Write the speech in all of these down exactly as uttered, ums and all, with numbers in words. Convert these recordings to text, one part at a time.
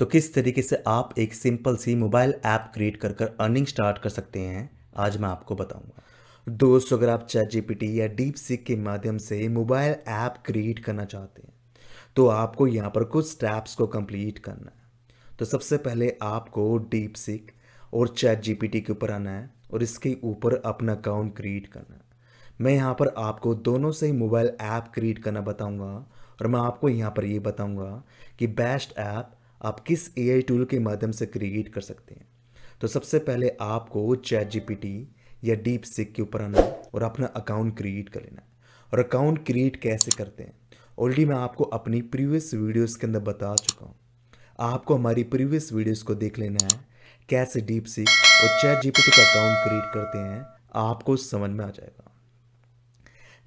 तो किस तरीके से आप एक सिंपल सी मोबाइल ऐप क्रिएट कर कर अर्निंग स्टार्ट कर सकते हैं, आज मैं आपको बताऊंगा। दोस्तों, अगर आप चैट जीपीटी या डीप सीक के माध्यम से मोबाइल ऐप क्रिएट करना चाहते हैं तो आपको यहाँ पर कुछ स्टेप्स को कंप्लीट करना है। तो सबसे पहले आपको डीप सीक और चैट जीपीटी के ऊपर आना है और इसके ऊपर अपना अकाउंट क्रिएट करना है। मैं यहाँ पर आपको दोनों से ही मोबाइल ऐप क्रिएट करना बताऊँगा और मैं आपको यहाँ पर ये यह बताऊँगा कि बेस्ट ऐप आप किस एआई टूल के माध्यम से क्रिएट कर सकते हैं। तो सबसे पहले आपको चैट जीपीटी या डीप सीक के ऊपर आना और अपना अकाउंट क्रिएट कर लेना। और अकाउंट क्रिएट कैसे करते हैं ऑलरेडी मैं आपको अपनी प्रीवियस वीडियोस के अंदर बता चुका हूँ। आपको हमारी प्रीवियस वीडियोस को देख लेना है कैसे डीप सीक और चैट जीपीटी का अकाउंट क्रिएट करते हैं, आपको समझ में आ जाएगा।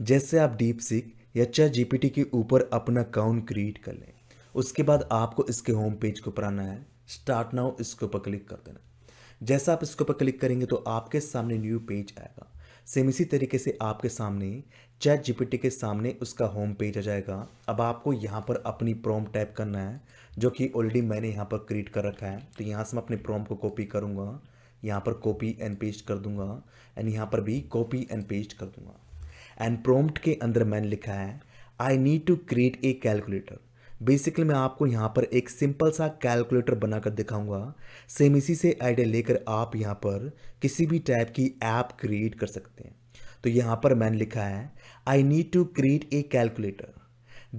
जैसे आप डीप सीक या चैट जीपीटी के ऊपर अपना अकाउंट क्रिएट कर लें, उसके बाद आपको इसके होम पेज के ऊपर आना है, स्टार्ट नाउ इसके ऊपर क्लिक कर देना। जैसा आप इसके ऊपर क्लिक करेंगे तो आपके सामने न्यू पेज आएगा। सेम इसी तरीके से आपके सामने चैट जीपीटी के सामने उसका होम पेज आ जाएगा। अब आपको यहाँ पर अपनी प्रॉम्प्ट टाइप करना है जो कि ऑलरेडी मैंने यहाँ पर क्रिएट कर रखा है। तो यहाँ से मैं अपने प्रॉम्प्ट को कॉपी करूँगा, यहाँ पर कॉपी एंड पेस्ट कर दूँगा एंड यहाँ पर भी कॉपी एंड पेस्ट कर दूँगा। एंड प्रॉम्प्ट के अंदर मैंने लिखा है I need to create a calculator. Basically मैं आपको यहाँ पर एक सिंपल सा कैलकुलेटर बनाकर दिखाऊंगा। सेम इसी से आइडिया लेकर आप यहाँ पर किसी भी टाइप की ऐप क्रिएट कर सकते हैं। तो यहाँ पर मैंने लिखा है I need to create a calculator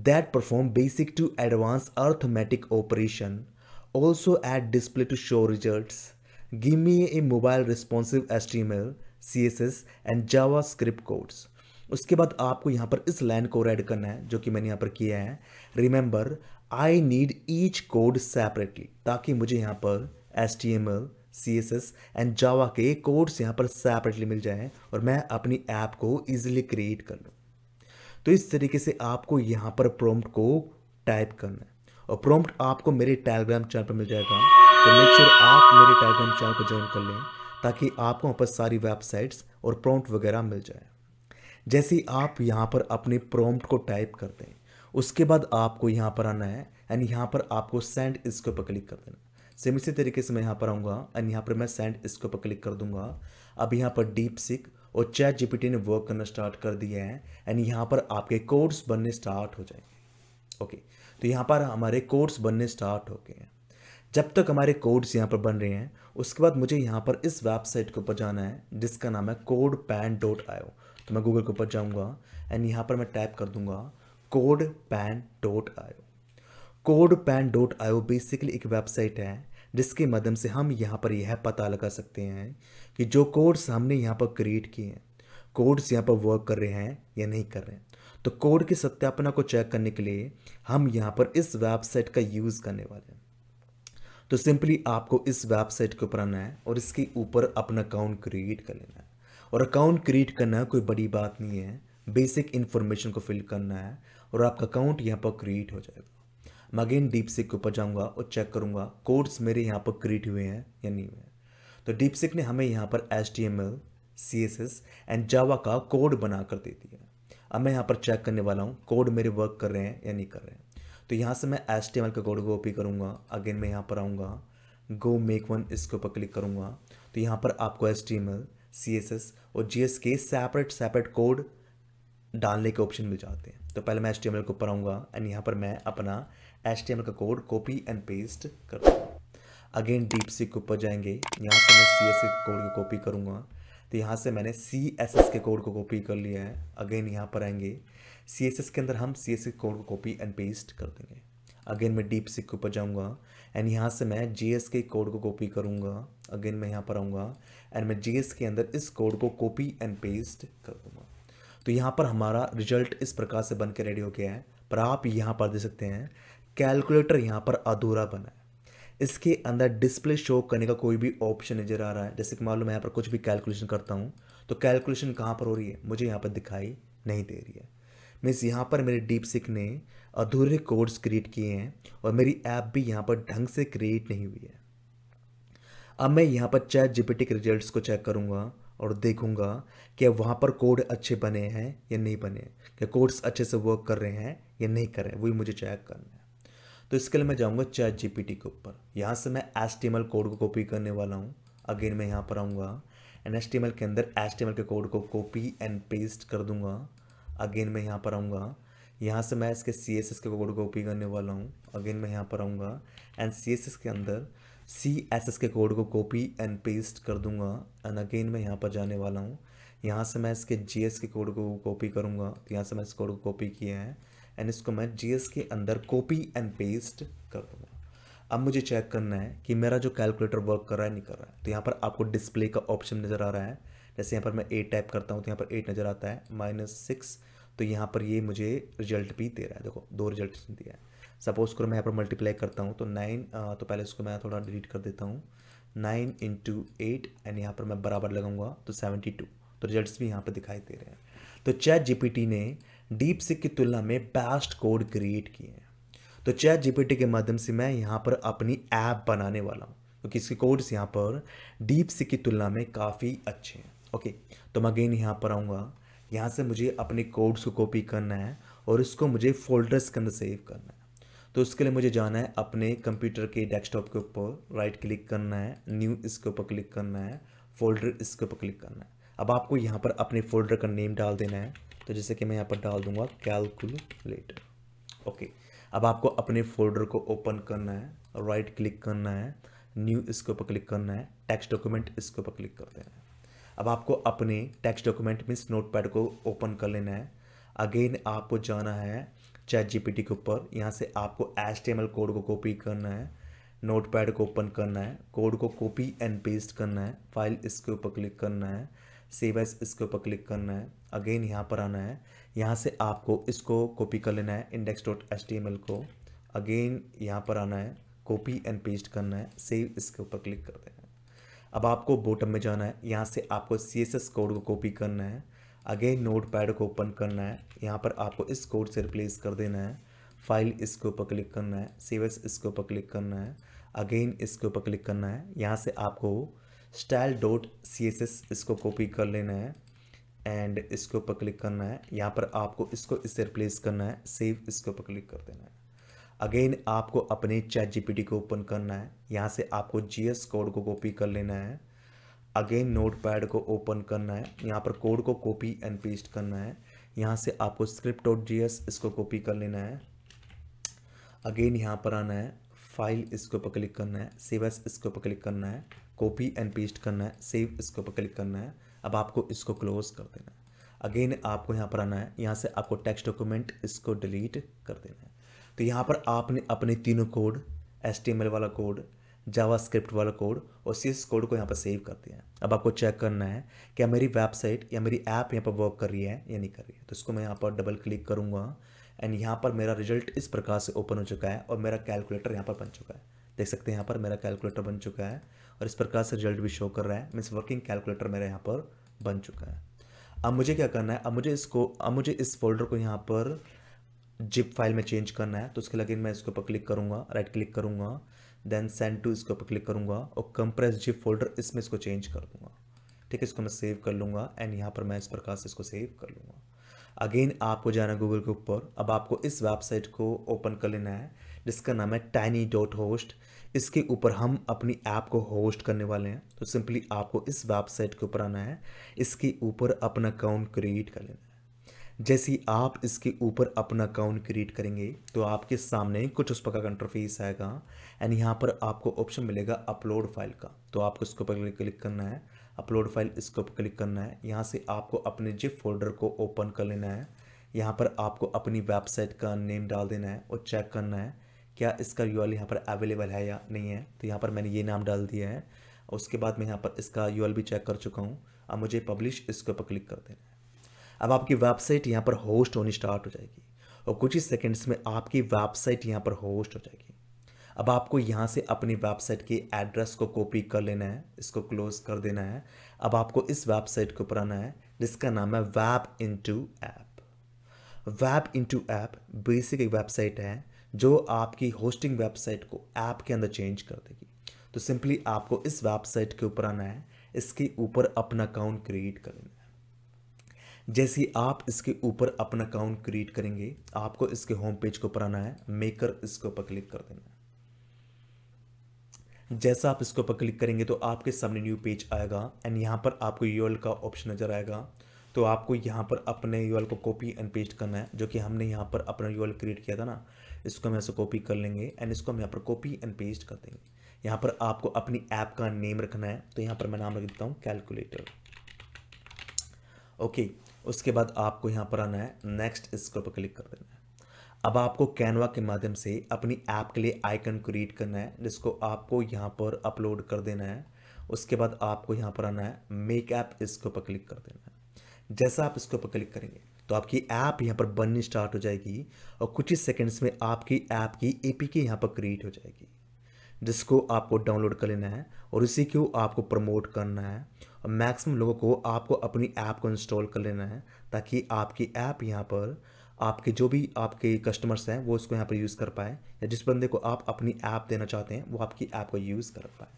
that perform basic to advance arithmetic operation also add display to show results give me a mobile responsive HTML CSS and JavaScript codes. उसके बाद आपको यहाँ पर इस लाइन को ऐड करना है जो कि मैंने यहाँ पर किया है। Remember I need each code separately, ताकि मुझे यहाँ पर एचटीएमएल, सीएसएस एंड जावा के कोड्स यहाँ पर सेपरेटली मिल जाए और मैं अपनी ऐप को ईजिली क्रिएट कर लूँ। तो इस तरीके से आपको यहाँ पर प्रॉम्प्ट को टाइप करना है और प्रॉम्प्ट आपको मेरे टेलीग्राम चैनल पर मिल जाएगा। तो मेक श्योर आप मेरे टेलीग्राम चैनल को ज्वाइन कर लें ताकि आपको वहाँ पर सारी वेबसाइट्स और प्रॉम्प्ट वगैरह मिल जाए। जैसे आप यहाँ पर अपने प्रॉम्प्ट को टाइप करते हैं उसके बाद आपको यहाँ पर आना है एंड यहाँ पर आपको सेंड इसके ऊपर क्लिक कर देना। सेम इसी तरीके से मैं यहाँ पर आऊँगा एंड यहाँ पर मैं सेंड इसके ऊपर क्लिक कर दूँगा। अब यहाँ पर डीप सीक और चैट जीपीटी ने वर्क करना स्टार्ट कर दिया है एंड यहाँ पर आपके कोड्स बनने स्टार्ट हो जाएंगे। ओके, तो यहाँ पर हमारे कोड्स बनने स्टार्ट हो गए हैं। जब तक हमारे कोड्स यहाँ पर बन रहे हैं उसके बाद मुझे यहाँ पर इस वेबसाइट के ऊपर जाना है जिसका नाम है कोडपेन डॉट आई ओ। तो मैं गूगल के ऊपर जाऊँगा एंड यहाँ पर मैं टाइप कर दूँगा CodePen dot I O. CodePen dot I O basically एक वेबसाइट है जिसके माध्यम से हम यहाँ पर यह पता लगा सकते हैं कि जो कोड्स हमने यहाँ पर क्रिएट किए हैं कोड्स यहाँ पर वर्क कर रहे हैं या नहीं कर रहे हैं। तो कोड की सत्यापना को चेक करने के लिए हम यहाँ पर इस वेबसाइट का यूज़ करने वाले हैं। तो सिंपली आपको इस वेबसाइट के ऊपर आना है और इसके ऊपर अपना अकाउंट क्रिएट कर लेना है। और अकाउंट क्रिएट करना कोई बड़ी बात नहीं है, बेसिक इन्फॉर्मेशन को फिल करना है और आपका अकाउंट यहाँ पर क्रिएट हो जाएगा। मैं अगेन डीपसीक के ऊपर जाऊँगा और चेक करूँगा कोड्स मेरे यहाँ पर क्रिएट हुए हैं या नहीं हुए। तो डीपसीक ने हमें यहाँ पर एचटीएमएल, सीएसएस एंड जावा का कोड बना कर दे दिया। अब मैं यहाँ पर चेक करने वाला हूँ कोड मेरे वर्क कर रहे हैं या नहीं कर रहे हैं। तो यहाँ से मैं एचटीएमएल का कोड कॉपी करूँगा। अगेन मैं यहाँ पर आऊँगा, गो मेक वन इसके ऊपर क्लिक करूँगा। तो यहाँ पर आपको एचटीएमएल, सीएसएस और जीएस के सेपरेट सेपरेट कोड डालने के ऑप्शन मिल जाते हैं। तो पहले मैं एचटीएमएल को ऊपर आऊँगा एंड यहाँ पर मैं अपना एचटीएमएल का कोड कॉपी एंड पेस्ट कर दूँगा। अगेन डीपसीक के ऊपर जाएंगे, यहाँ से मैं सीएसएस कोड को कॉपी करूँगा। तो यहाँ से मैंने सीएसएस के कोड को कॉपी कर लिया है। अगेन यहाँ पर आएंगे, सीएसएस के अंदर हम सीएसएस कोड को कॉपी एंड पेस्ट कर देंगे। अगेन मैं डीपसीक के ऊपर जाऊँगा एंड यहाँ से मैं जीएस के कोड को कॉपी करूँगा। अगेन मैं यहाँ पर आऊँगा एंड मैं जीएस के अंदर इस कोड को कॉपी एंड पेस्ट कर दूँगा। तो यहाँ पर हमारा रिजल्ट इस प्रकार से बन के रेडी हो गया है। पर आप यहाँ पर देख सकते हैं कैलकुलेटर यहाँ पर अधूरा बना है, इसके अंदर डिस्प्ले शो करने का कोई भी ऑप्शन नज़र आ रहा है। जैसे कि मान लो मैं यहाँ पर कुछ भी कैलकुलेशन करता हूँ तो कैलकुलेशन कहाँ पर हो रही है मुझे यहाँ पर दिखाई नहीं दे रही है। मीन्स यहाँ पर मेरे डीपसीक ने अधूरे कोड्स क्रिएट किए हैं और मेरी ऐप भी यहाँ पर ढंग से क्रिएट नहीं हुई है। अब मैं यहाँ पर चैट जीपीटी के रिजल्ट्स को चेक करूँगा और देखूँगा कि वहाँ पर कोड अच्छे बने हैं या नहीं बने, क्या कोड्स अच्छे से वर्क कर रहे हैं या नहीं कर रहे हैं, वही मुझे चेक करना है। तो तो इसके लिए मैं जाऊँगा चैट जीपीटी के ऊपर। यहाँ से मैं एचटीएमएल कोड को कॉपी करने वाला हूँ। अगेन मैं यहाँ पर आऊँगा एंड एचटीएमएल के अंदर एचटीएमएल के कोड को कॉपी एंड पेस्ट कर दूँगा। अगेन मैं यहाँ पर आऊँगा, यहाँ से मैं इसके सीएसएस के कोड को कॉपी करने वाला हूँ। अगेन मैं यहाँ पर आऊँगा एंड सीएसएस के अंदर सीएसएस के कोड को कॉपी एंड पेस्ट कर दूँगा। एंड अगेन मैं यहाँ पर जाने वाला हूँ, यहाँ से मैं इसके जीएस के कोड को कॉपी करूँगा। तो यहाँ से मैं इस कोड को कॉपी किया है एंड इसको मैं जीएस के अंदर कॉपी एंड पेस्ट कर दूँगा। अब मुझे चेक करना है कि मेरा जो कैलकुलेटर वर्क कर रहा है नहीं कर रहा है। तो यहाँ पर आपको डिस्प्ले का ऑप्शन नज़र आ रहा है। जैसे यहाँ पर मैं एट टाइप करता हूँ तो यहाँ पर एट नज़र आता है, माइनस सिक्स, तो यहाँ पर ये मुझे रिजल्ट भी दे रहा है। देखो दो रिजल्ट दिया है। सपोज़ करो मैं यहाँ पर मल्टीप्लाई करता हूँ तो नाइन, तो पहले इसको मैं थोड़ा डिलीट कर देता हूँ। नाइन इंटू एट एंड यहाँ पर मैं बराबर लगाऊँगा तो सेवेंटी टू, तो रिजल्ट्स भी यहाँ पर दिखाई दे रहे हैं। तो चैट जीपीटी ने डीपसीक की तुलना में बेस्ट कोड क्रिएट किए हैं। तो चैट जीपीटी के माध्यम से मैं यहाँ पर अपनी ऐप बनाने वाला हूँ क्योंकि इसके कोड्स यहाँ पर डीपसीक की तुलना में काफ़ी अच्छे हैं। ओके, तो मैं अगेन यहाँ पर आऊँगा, यहाँ से मुझे अपने कोड्स को कॉपी करना है और इसको मुझे फोल्डर्स के अंदर सेव करना है। तो उसके लिए मुझे जाना है अपने कंप्यूटर के डेस्कटॉप के ऊपर, राइट क्लिक करना है, न्यू इसके ऊपर क्लिक करना है, फोल्डर इसके ऊपर क्लिक करना है। अब आपको यहाँ पर अपने फोल्डर का नेम डाल देना है, तो जैसे कि मैं यहाँ पर डाल दूंगा कैलकुलेटर। ओके, अब आपको अपने फोल्डर को ओपन करना है, राइट क्लिक करना है, न्यू इसके ऊपर क्लिक करना है, टेक्स्ट डॉक्यूमेंट इसके ऊपर क्लिक कर देना है। अब आपको अपने टेक्स्ट डॉक्यूमेंट मीन्स नोटपैड को ओपन कर लेना है। अगेन आपको जाना है चैट जीपीटी के ऊपर, यहाँ से आपको एचटीएमएल कोड को कॉपी करना है, नोटपैड को ओपन करना है, कोड को कॉपी एंड पेस्ट करना है, फाइल इसके ऊपर क्लिक करना है, सेव एज इसके ऊपर क्लिक करना है। अगेन यहाँ पर आना है, यहाँ से आपको इसको कॉपी कर लेना है index dot H T M L को। अगेन यहाँ पर आना है, कॉपी एंड पेस्ट करना है, सेव इसके ऊपर क्लिक कर देना है। अब आपको बॉटम में जाना है, यहाँ से आपको सी एस एस कोड को कॉपी करना है। अगेन नोट पैड को ओपन करना है, यहाँ पर आपको इस कोड से रिप्लेस कर देना है, फाइल इसके ऊपर क्लिक करना है, सेव एज इसके ऊपर क्लिक करना है। अगेन इसके ऊपर क्लिक करना है, यहाँ से आपको style dot C S S इसको कॉपी कर लेना है एंड इसके ऊपर क्लिक करना है। यहाँ पर आपको इसको इससे रिप्लेस करना है, सेव इसके ऊपर क्लिक कर देना है। अगेन आपको अपने चैट जीपीटी को ओपन करना है, यहाँ से आपको जीएस कोड को कॉपी कर लेना है। अगेन नोटपैड को ओपन करना है, यहाँ पर कोड को कॉपी एंड पेस्ट करना है। यहाँ से आपको स्क्रिप्ट डॉट जी एस इसको कॉपी कर लेना है। अगेन यहाँ पर आना है, फाइल इसके ऊपर क्लिक करना है, सेव एस इसके ऊपर क्लिक करना है, कॉपी एंड पेस्ट करना है, सेव इसके ऊपर क्लिक करना है। अब आपको इसको क्लोज कर देना है। अगेन आपको यहाँ पर आना है, यहाँ से आपको टेक्स्ट डॉक्यूमेंट इसको डिलीट कर देना है। तो यहाँ पर आपने अपने तीनों कोड, एचटीएमएल वाला कोड, जावास्क्रिप्ट वाला कोड और सीएसएस कोड को यहाँ पर सेव कर दिया है। अब आपको चेक करना है क्या मेरी वेबसाइट या मेरी ऐप यहाँ पर वर्क कर रही है या नहीं कर रही है। तो इसको मैं यहाँ पर डबल क्लिक करूँगा एंड यहाँ पर मेरा रिजल्ट इस प्रकार से ओपन हो चुका है और मेरा कैलकुलेटर यहाँ पर बन चुका है। देख सकते हैं यहाँ पर मेरा कैलकुलेटर बन चुका है और इस प्रकार से रिजल्ट भी शो कर रहा है। मीन्स वर्किंग कैलकुलेटर मेरा यहाँ पर बन चुका है। अब मुझे क्या करना है, अब मुझे इसको अब मुझे इस फोल्डर को यहाँ पर जिप फाइल में चेंज करना है। तो उसके लिए मैं इसके ऊपर क्लिक करूँगा, राइट क्लिक करूँगा, देन सेंड टू इसके ऊपर क्लिक करूँगा और कंप्रेस जिप फोल्डर इसमें इसको चेंज कर दूँगा। ठीक है, इसको मैं सेव कर लूँगा एंड यहाँ पर मैं इस प्रकार से इसको सेव कर लूँगा। अगेन आपको जाना है गूगल के ऊपर। अब आपको इस वेबसाइट को ओपन कर लेना है जिसका नाम है टाइनी डॉट होस्ट। इसके ऊपर हम अपनी ऐप को होस्ट करने वाले हैं। तो सिंपली आपको इस वेबसाइट के ऊपर आना है, इसके ऊपर अपना अकाउंट क्रिएट कर लेना है। जैसे ही आप इसके ऊपर अपना अकाउंट क्रिएट करेंगे तो आपके सामने कुछ उस प्रकार का इंटरफेस आएगा एंड यहाँ पर आपको ऑप्शन मिलेगा अपलोड फाइल का। तो आपको इसके ऊपर क्लिक करना है, अपलोड फाइल इसके ऊपर क्लिक करना है। यहाँ से आपको अपने जिप फोल्डर को ओपन कर लेना है। यहाँ पर आपको अपनी वेबसाइट का नेम डाल देना है और चेक करना है क्या इसका यूआरएल यहाँ पर अवेलेबल है या नहीं है। तो यहाँ पर मैंने ये नाम डाल दिया है। उसके बाद मैं यहाँ पर इसका यूआरएल भी चेक कर चुका हूँ। अब मुझे पब्लिश इसके ऊपर क्लिक कर देना है। अब आपकी वेबसाइट यहाँ पर होस्ट होनी स्टार्ट हो जाएगी और कुछ ही सेकंड्स में आपकी वेबसाइट यहाँ पर होस्ट हो जाएगी। अब आपको यहाँ से अपनी वेबसाइट के एड्रेस को कॉपी कर लेना है, इसको क्लोज कर देना है। अब आपको इस वेबसाइट के ऊपर आना है जिसका नाम है web into app. Web into app basic एक वेबसाइट है जो आपकी होस्टिंग वेबसाइट को ऐप के अंदर चेंज कर देगी। तो सिंपली आपको इस वेबसाइट के ऊपर आना है, इसके ऊपर अपना अकाउंट क्रिएट कर लेना है। जैसे ही आप इसके ऊपर अपना अकाउंट क्रिएट करेंगे, आपको इसके होम पेज के ऊपर आना है, मेकर इसके ऊपर क्लिक कर देना है। जैसा आप इसके ऊपर क्लिक करेंगे तो आपके सामने न्यू पेज आएगा एंड यहाँ पर आपको यूआरएल का ऑप्शन नज़र आएगा। तो आपको यहाँ पर अपने यूआरएल को कॉपी एंड पेस्ट करना है, जो कि हमने यहाँ पर अपना यूआरएल क्रिएट किया था ना, इसको हम ऐसे कॉपी कर लेंगे एंड इसको हम यहाँ पर कॉपी एंड पेस्ट कर देंगे। यहाँ पर आपको अपनी ऐप का नेम रखना है, तो यहाँ पर मैं नाम रख देता हूँ कैलकुलेटर। ओके, उसके बाद आपको यहाँ पर आना है, नेक्स्ट इसके ऊपर क्लिक कर देना है। अब आपको कैनवा के माध्यम से अपनी ऐप के लिए आइकन क्रिएट करना है, जिसको आपको यहाँ पर अपलोड कर देना है। उसके बाद आपको यहाँ पर आना है, मेक ऐप इसके ऊपर क्लिक कर देना है। जैसा आप इसके ऊपर क्लिक करेंगे तो आपकी ऐप यहाँ पर बननी स्टार्ट हो जाएगी और कुछ ही सेकंड्स में आपकी ऐप की एपीके यहाँ पर क्रिएट हो जाएगी, जिसको आपको डाउनलोड कर लेना है और इसी को आपको प्रमोट करना है और मैक्सिमम लोगों को आपको अपनी ऐप को इंस्टॉल कर लेना है, ताकि आपकी ऐप यहाँ पर आपके जो भी आपके कस्टमर्स हैं वो इसको यहाँ पर यूज़ कर पाए, या जिस बंदे को आप अपनी ऐप देना चाहते हैं वो आपकी ऐप को यूज़ कर पाए।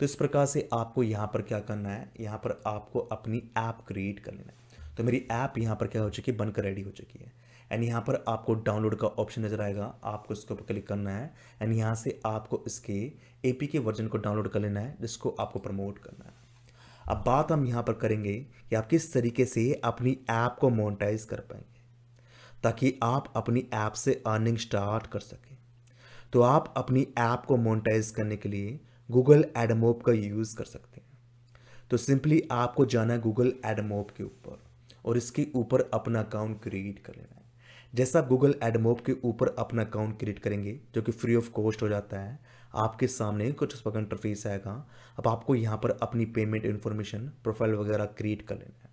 तो इस प्रकार से आपको यहाँ पर क्या करना है, यहाँ पर आपको अपनी ऐप क्रिएट कर लेना है। तो मेरी ऐप यहाँ पर क्या हो चुकी है, बनकर रेडी हो चुकी है एंड यहाँ पर आपको डाउनलोड का ऑप्शन नज़र आएगा, आपको इसके ऊपर क्लिक करना है एंड यहाँ से आपको इसके एपीके वर्जन को डाउनलोड कर लेना है, जिसको आपको प्रमोट करना है। अब बात हम यहाँ पर करेंगे कि आप किस तरीके से अपनी ऐप को मोनेटाइज कर पाएंगे, ताकि आप अपनी ऐप से अर्निंग स्टार्ट कर सकें। तो आप अपनी ऐप को मोनेटाइज करने के लिए गूगल एडमोब का यूज़ कर सकते हैं। तो सिंपली आपको जाना है गूगल एडमोब के ऊपर और इसके ऊपर अपना अकाउंट क्रिएट कर लेना है। जैसा आप गूगल एडमोब के ऊपर अपना अकाउंट क्रिएट करेंगे, जो कि फ्री ऑफ कॉस्ट हो जाता है, आपके सामने कुछ उस पर इंटरफेस आएगा। अब आपको यहाँ पर अपनी पेमेंट इन्फॉर्मेशन, प्रोफाइल वगैरह क्रिएट कर लेना है।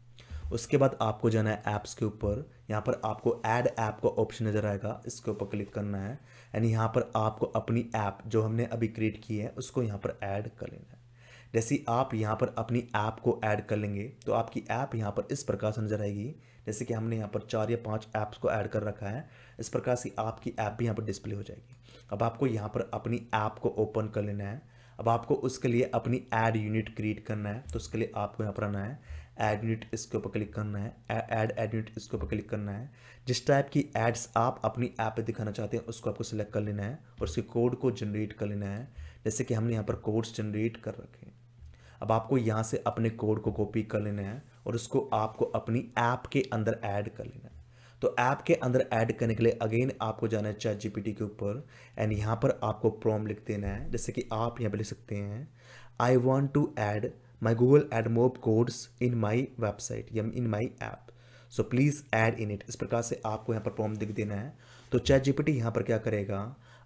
उसके बाद आपको जाना है ऐप्स के ऊपर, यहाँ पर आपको ऐड ऐप का ऑप्शन नज़र आएगा, इसके ऊपर क्लिक करना है एंड यहाँ पर आपको अपनी ऐप जो हमने अभी क्रिएट की है उसको यहाँ पर ऐड कर लेना है। जैसे आप यहाँ पर अपनी ऐप को ऐड कर लेंगे तो आपकी ऐप यहाँ पर इस प्रकार से नज़र आएगी, जैसे कि हमने यहाँ पर चार या पाँच ऐप्स को ऐड कर रखा है। इस प्रकार से आपकी ऐप भी यहाँ पर डिस्प्ले हो जाएगी। अब आपको यहाँ पर अपनी ऐप को ओपन कर लेना है। अब आपको उसके लिए अपनी ऐड यूनिट क्रिएट करना है, तो उसके लिए आपको यहाँ पर आना है, ऐड यूनिट इसके ऊपर क्लिक करना है, ऐड ऐड यूनिट इसके ऊपर क्लिक करना है। जिस टाइप की एड्स आप अपनी ऐप पे दिखाना चाहते हैं उसको आपको सिलेक्ट कर लेना है और उसके कोड को जनरेट कर लेना है, जैसे कि हमने यहाँ पर कोड्स जनरेट कर रखे हैं। अब आपको यहाँ से अपने कोड को कॉपी कर लेना है और उसको आपको अपनी ऐप के अंदर ऐड कर लेना है। तो ऐप के अंदर ऐड करने के लिए अगेन आपको जाना है चैट जीपीटी के ऊपर एंड यहाँ पर आपको प्रॉम्प्ट लिख देना है, जैसे कि आप यहाँ पर लिख सकते हैं, I want to add My Google AdMob codes in my website या in my app, so please add in it। इस प्रकार से आपको यहाँ पर प्रॉम्प्ट दिख देना है। तो चैट जीपीटी यहाँ पर क्या करेगा,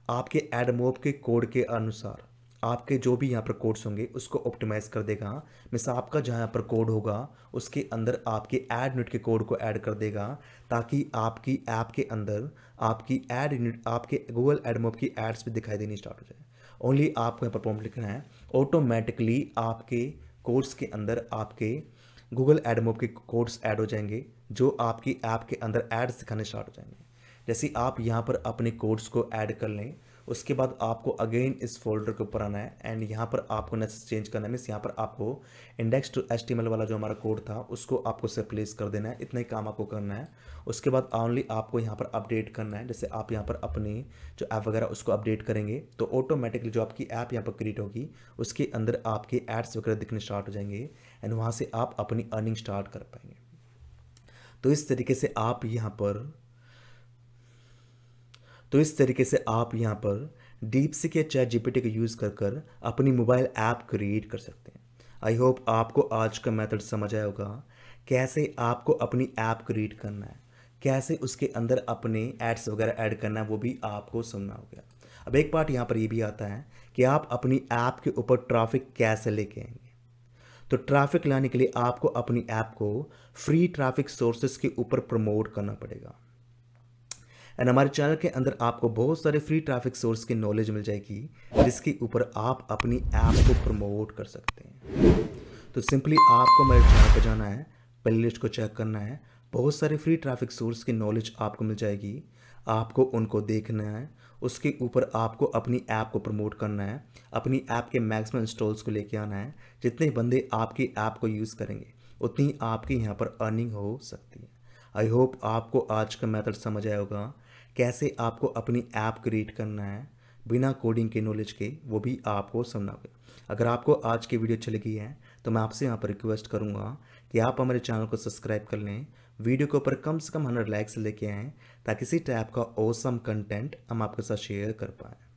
आपके एडमोब के कोड के अनुसार आपके जो भी यहाँ पर कोड्स होंगे उसको ऑप्टिमाइज कर देगा। मिस आपका जहाँ यहाँ पर कोड होगा उसके अंदर आपके ऐड यूनिट के कोड को ऐड कर देगा, ताकि आपकी ऐप के अंदर आपकी ऐड यूनिट, आपके गूगल एडमोब की एड्स भी दिखाई देनी स्टार्ट हो जाए। ओनली आपको यहाँ पर प्रॉम्प्ट लिखना है, ऑटोमेटिकली आपके कोड्स के अंदर आपके गूगल एडमोब के कोड्स ऐड हो जाएंगे, जो आपकी ऐप के अंदर एड्स दिखाने स्टार्ट हो जाएंगे। जैसे आप यहाँ पर अपने कोड्स को ऐड कर लें, उसके बाद आपको अगेन इस फोल्डर के ऊपर आना है एंड यहाँ पर आपको नेक्स्ट चेंज करना है। मीस यहाँ पर आपको इंडेक्स टू एचटीएमएल वाला जो हमारा कोड था उसको आपको रिप्लेस कर देना है। इतना ही काम आपको करना है। उसके बाद ऑनली आपको यहाँ पर अपडेट करना है। जैसे आप यहाँ पर अपने जो ऐप वगैरह उसको अपडेट करेंगे तो ऑटोमेटिकली जो आपकी ऐप यहाँ पर क्रिएट होगी उसके अंदर आपके एड्स वगैरह दिखने स्टार्ट हो जाएंगे एंड वहाँ से आप अपनी अर्निंग स्टार्ट कर पाएंगे। तो इस तरीके से आप यहाँ पर तो इस तरीके से आप यहाँ पर डीपसीक या चैट जीपीटी का यूज़ कर कर अपनी मोबाइल ऐप क्रिएट कर सकते हैं। आई होप आपको आज का मेथड समझ आया होगा, कैसे आपको अपनी ऐप क्रिएट करना है, कैसे उसके अंदर अपने एड्स वगैरह ऐड करना है, वो भी आपको समझना हो गया। अब एक पार्ट यहाँ पर ये भी आता है कि आप अपनी ऐप के ऊपर ट्रैफिक कैसे लेके आएंगे। तो ट्रैफिक लाने के लिए आपको अपनी ऐप को फ्री ट्रैफिक सोर्सेज के ऊपर प्रमोट करना पड़ेगा एंड हमारे चैनल के अंदर आपको बहुत सारे फ्री ट्रैफिक सोर्स की नॉलेज मिल जाएगी, जिसके ऊपर आप अपनी ऐप को प्रमोट कर सकते हैं। तो सिंपली आपको मेरे चैनल पर जाना है, प्लेलिस्ट को चेक करना है, बहुत सारे फ्री ट्रैफिक सोर्स की नॉलेज आपको मिल जाएगी। आपको उनको देखना है, उसके ऊपर आपको अपनी ऐप को प्रमोट करना है, अपनी ऐप के मैक्सिमम इंस्टॉल्स को लेके आना है। जितने बंदे आपकी ऐप को यूज़ करेंगे उतनी आपकी यहाँ पर अर्निंग हो सकती है। आई होप आपको आज का मेथड समझ आया होगा, कैसे आपको अपनी ऐप क्रिएट करना है बिना कोडिंग के नॉलेज के, वो भी आपको समझना होगा। अगर आपको आज की वीडियो अच्छी लगी है तो मैं आपसे यहाँ पर रिक्वेस्ट करूँगा कि आप हमारे चैनल को सब्सक्राइब कर लें, वीडियो के ऊपर कम से कम हंड्रेड लाइक्स लेके आएँ ताकि इसी टाइप का औसम कंटेंट हम आपके साथ शेयर कर पाएँ।